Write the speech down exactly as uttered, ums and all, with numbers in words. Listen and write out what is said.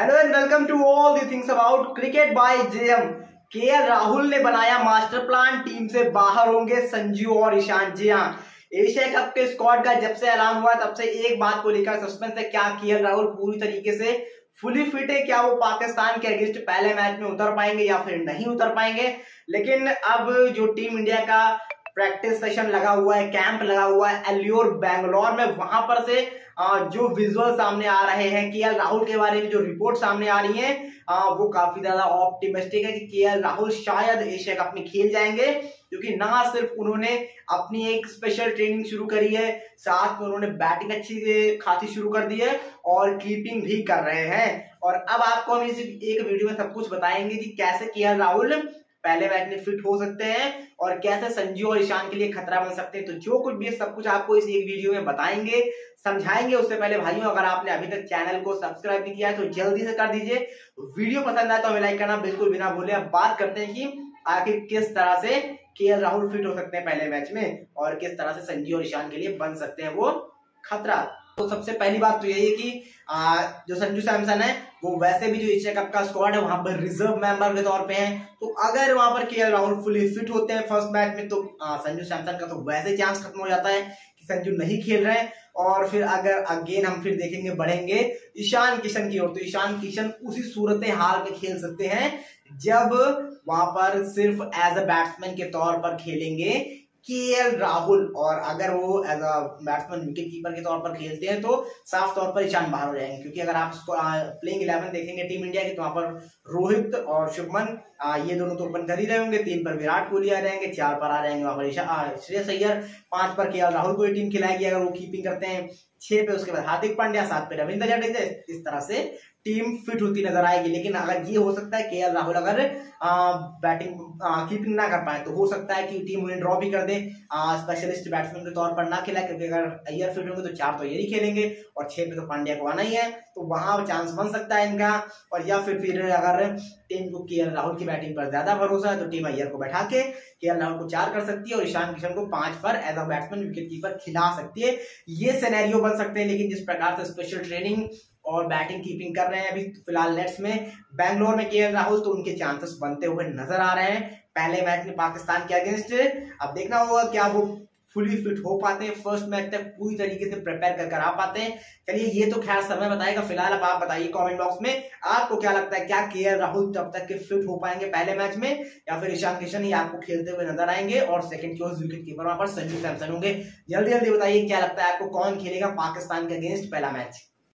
Hello and welcome to all the things about cricket by JM. KL Rahul ने बनाया master plan, team से बाहर होंगे संजू और ईशान। जी हाँ, एशिया कप के स्क्वाड का जब से ऐलान हुआ तब से एक बात को लेकर सस्पेंस है। क्या केएल राहुल पूरी तरीके से फुली फिट है? क्या वो पाकिस्तान के अगेंस्ट पहले मैच में उतर पाएंगे या फिर नहीं उतर पाएंगे? लेकिन अब जो टीम इंडिया का प्रैक्टिस सेशन लगा हुआ है, कैंप लगा हुआ है एल्योर बैंगलोर में, वहां पर से जो विजुअल सामने आ रहे हैं केएल राहुल के बारे में, जो रिपोर्ट सामने आ रही है वो काफी ज्यादा ऑप्टिमिस्टिक है कि केएल राहुल शायद एशिया कप में खेल जाएंगे, क्योंकि ना सिर्फ उन्होंने अपनी एक स्पेशल ट्रेनिंग शुरू करी है, साथ में उन्होंने बैटिंग अच्छी खासी शुरू कर दी है और कीपिंग भी कर रहे हैं। और अब आपको हम इस एक वीडियो में सब कुछ बताएंगे कि कैसे केएल राहुल पहले मैच में फिट हो सकते हैं और कैसे संजू और ईशान के लिए खतरा बन सकते हैं। तो जो कुछ भी सब कुछ आपको इस एक वीडियो में बताएंगे, समझाएंगे। उससे पहले भाइयों, अगर आपने अभी तक चैनल को सब्सक्राइब नहीं किया है तो जल्दी से कर दीजिए। वीडियो पसंद आए तो हमें लाइक करना बिल्कुल बिना भूले। अब बात करते हैं कि आखिर किस तरह से केएल राहुल फिट हो सकते हैं पहले मैच में और किस तरह से संजू और ईशान के लिए बन सकते हैं वो खतरा। तो सबसे पहली बात तो यही है कि आ, जो संजू सैमसन है वो वैसे भी जो एशिया कप का स्क्वाड है वहां पर रिजर्व मेंबर के तौर पे हैं। तो अगर वहां पर केएल राहुल फुली फिट होते हैं फर्स्ट मैच में तो आ, संजू सैमसन का तो वैसे चांस खत्म हो जाता है कि संजू नहीं खेल रहे हैं। और फिर अगर अगेन हम फिर देखेंगे, बढ़ेंगे ईशान किशन की ओर, तो ईशान किशन उसी सूरत हाल में खेल सकते हैं जब वहां पर सिर्फ एज अ बैट्समैन के तौर पर खेलेंगे केएल राहुल। और अगर वो as a batsman wicket keeper के तौर पर खेलते हैं तो साफ तौर पर ईशान बाहर हो जाएंगे, क्योंकि अगर आप प्लेइंग इलेवन देखेंगे टीम इंडिया के तो वहां पर रोहित और शुभमन ये दोनों तो ओपन कर ही रहे होंगे, तीन पर विराट कोहली आ जाएंगे, चार पर आ जाएंगे वहां पर ईशान श्रेयस अय्यर, पांच पर केएल राहुल को टीम खिलाएगी अगर वो कीपिंग करते हैं, छह पे उसके बाद हार्दिक पांड्या, सात पे रविंद्र जडेजा। इस तरह से टीम फिट होती नजर आएगी। लेकिन अगर ये हो सकता है केएल राहुल अगर आ, बैटिंग आ, कीपिंग ना कर पाए तो हो सकता है कि टीम उन्हें ड्रॉ भी कर दे, आ, स्पेशलिस्ट बैट्समैन के तौर पर ना खिलाए, क्योंकि अगर अय्यर फिट होंगे तो चार तो ये ही खेलेंगे और छह पे तो पांड्या को आना ही है, तो वहां चांस बन सकता है इनका। और या फिर फिर अगर टीम को केएल राहुल की बैटिंग पर ज्यादा भरोसा है तो टीम अय्यर को बैठा के केएल राहुल को चार कर सकती है और ईशान किशन को पांच पर as a batsman wicket keeper खिला सकती है। ये सिनेरियो बन सकते हैं। लेकिन जिस प्रकार से स्पेशल ट्रेनिंग और बैटिंग कीपिंग कर रहे हैं अभी फिलहाल नेट्स में बैंगलोर में केएल राहुल, तो उनके चांसेस बनते हुए नजर आ रहे हैं पहले मैच में पाकिस्तान के अगेंस्ट। अब देखना होगा क्या वो फुली फिट हो पाते हैं, फर्स्ट मैच तक पूरी तरीके से प्रिपेयर कर कर आ पाते हैं। चलिए ये तो खैर समय बताएगा। फिलहाल अब आप बताइए कमेंट बॉक्स में, आपको क्या लगता है क्या केएल राहुल तब तक के फिट हो पाएंगे पहले मैच में या फिर ईशान किशन ही आपको खेलते हुए नजर आएंगे और सेकंड चॉइस विकेट कीपर वहां पर संजू सैमसन होंगे? जल्दी जल्दी बताइए क्या लगता है आपको, कौन खेलेगा पाकिस्तान के अगेंस्ट पहला मैच?